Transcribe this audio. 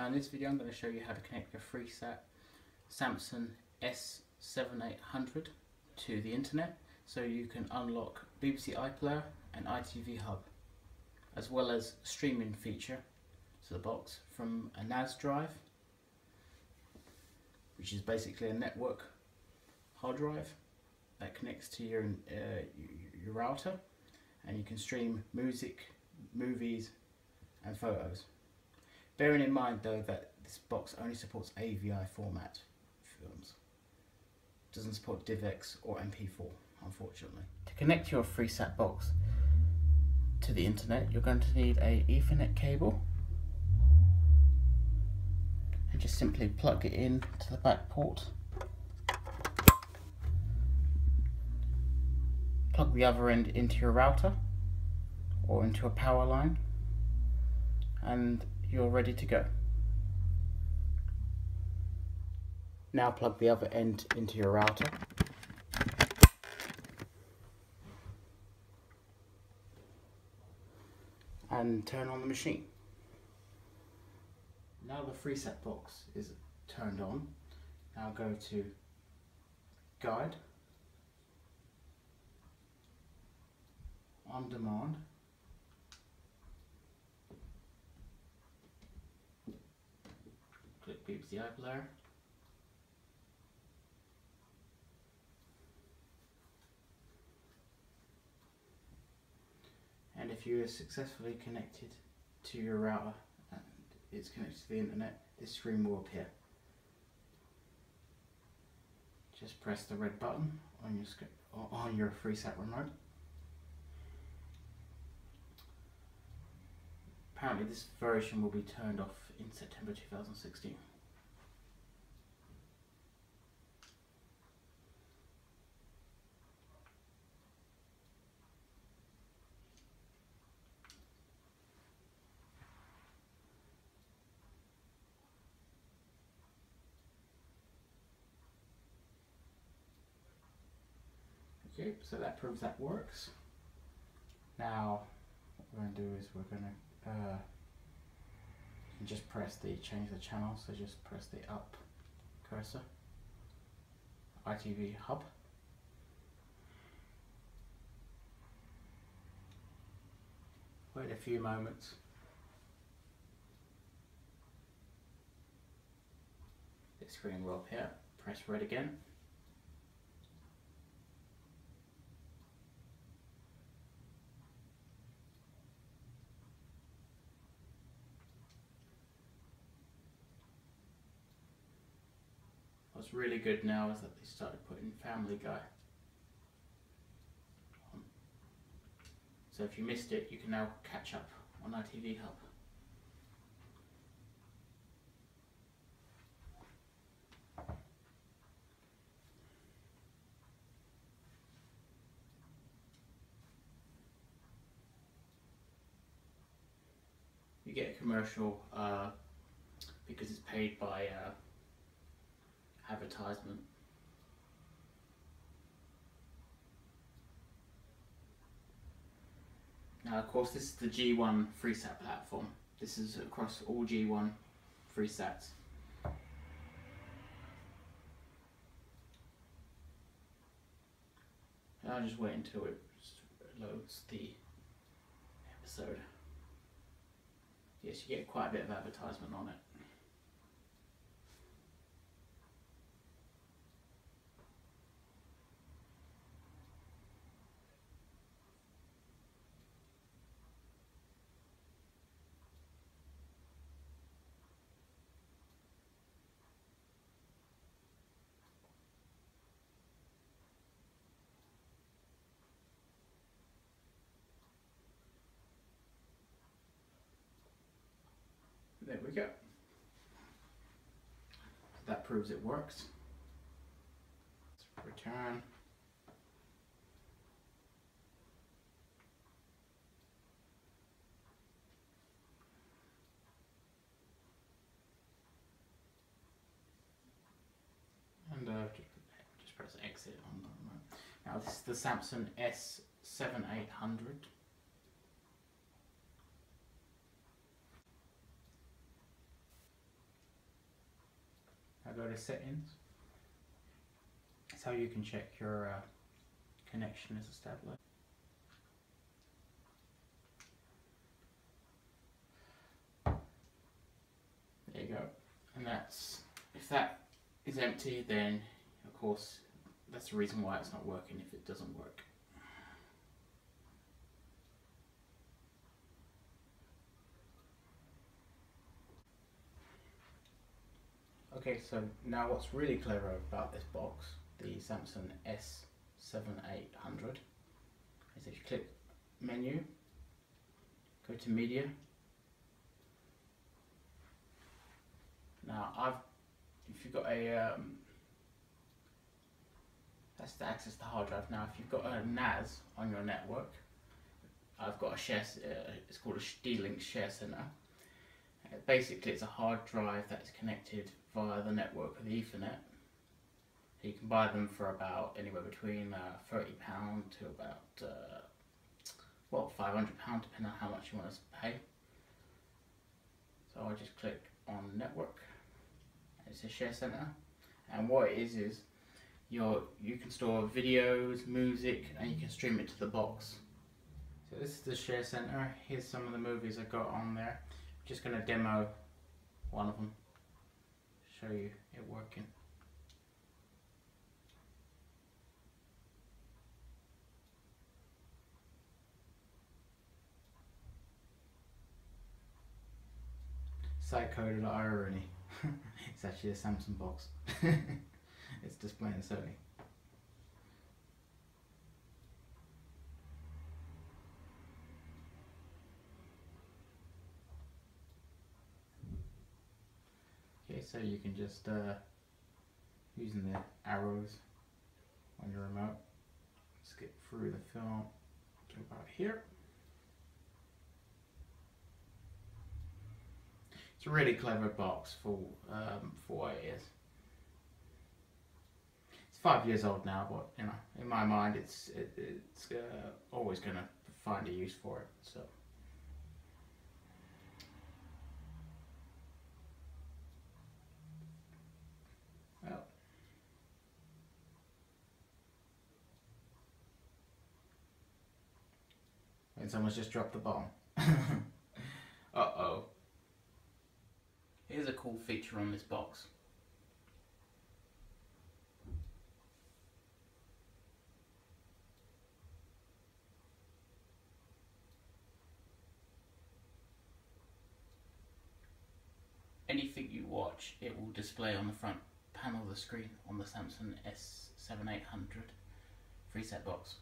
Now in this video I'm going to show you how to connect your Freesat Samsung S7800 to the internet so you can unlock BBC iPlayer and ITV Hub, as well as streaming feature to the box from a NAS drive, which is basically a network hard drive that connects to your router, and you can stream music, movies and photos. Bearing in mind though that this box only supports AVI format films. It doesn't support DivX or MP4, unfortunately. To connect your Freesat box to the internet, you're going to need an Ethernet cable, and just simply plug it in to the back port. Plug the other end into your router or into a power line, and you're ready to go. Now plug the other end into your router. And turn on the machine. Now the Freesat box is turned on. Now go to Guide, On Demand, click BBC iPlayer, and if you are successfully connected to your router and it's connected to the internet, this screen will appear. Just press the red button on your Freesat remote. Apparently this version will be turned off in September 2016. Okay, so that proves that works. Now what we're going to do is we're going to and just press the change the channel, so just press the up cursor, ITV Hub, wait a few moments, the screen will appear, press red again, What's really good now is that they started putting Family Guy on. So if you missed it, you can now catch up on ITV Hub. You get a commercial because it's paid by advertisement. Now of course this is the G1 Freesat platform. This is across all G1 Freesats. I'll just wait until it loads the episode. Yes, you get quite a bit of advertisement on it. There we go. That proves it works. Let's return. And just press exit on the remote. Now this is the Samsung S7800. I go to settings. That's how you can check your connection is established. There you go. And that's, if that is empty, then of course that's the reason why it's not working if it doesn't work. Okay, so now what's really clever about this box, the Samsung S7800, is if you click menu, go to media. Now if you've got a, that's to access the hard drive. Now if you've got a NAS on your network, I've got a share, it's called a D-Link Share Center. Basically it's a hard drive that's connected via the network with Ethernet. You can buy them for about anywhere between £30 to about well, £500, depending on how much you want to pay. So I just click on network. It's a share center, and what it is you can store videos, music, and you can stream it to the box. So this is the share center. Here's some of the movies I got on there. I'm just going to demo one of them. Show you it working. Psycho irony. It's actually a Samsung box. It's displaying Sony. So you can just, using the arrows on your remote, skip through the film to about here. It's a really clever box for what it is. It's 5 years old now, but you know, in my mind, it's always gonna find a use for it. So. And someone's just dropped the bomb. Uh-oh. Here's a cool feature on this box. Anything you watch, it will display on the front panel of the screen on the Samsung S7800 Freesat box.